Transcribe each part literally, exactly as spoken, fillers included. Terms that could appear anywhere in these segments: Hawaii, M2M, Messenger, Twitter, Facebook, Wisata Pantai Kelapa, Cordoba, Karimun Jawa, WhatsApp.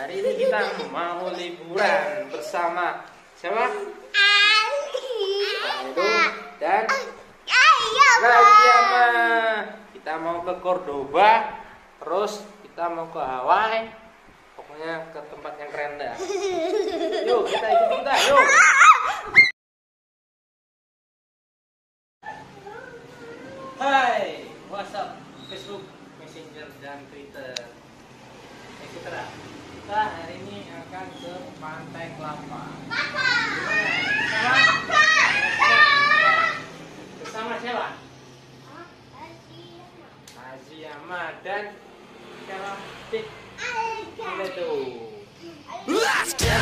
Hari ini kita mau liburan bersama siapa? Ayu dan Rayama. Kita mau ke Cordoba, terus kita mau ke Hawaii. Pokoknya ke tempat yang keren dah. Yuk kita ikut kita, yuk. Hai, WhatsApp, Facebook, Messenger dan Twitter. Kita hari ini akan ke Pantai Kelapa. Kelapa. Bersama siapa? Haji Ahmad dan siapa? Let's go. Let's go.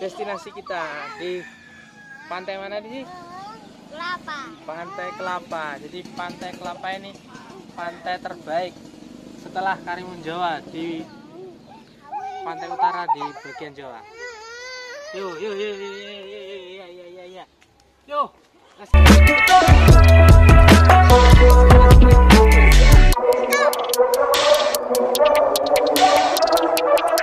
Destinasi kita di pantai mana sih? Kelapa. Pantai Kelapa. Jadi Pantai Kelapa ini pantai terbaik setelah Karimun Jawa di pantai utara di bagian Jawa. Yuk, yuk, yuk, yuk, yuk, yuk, yuk, yuk. Let's go.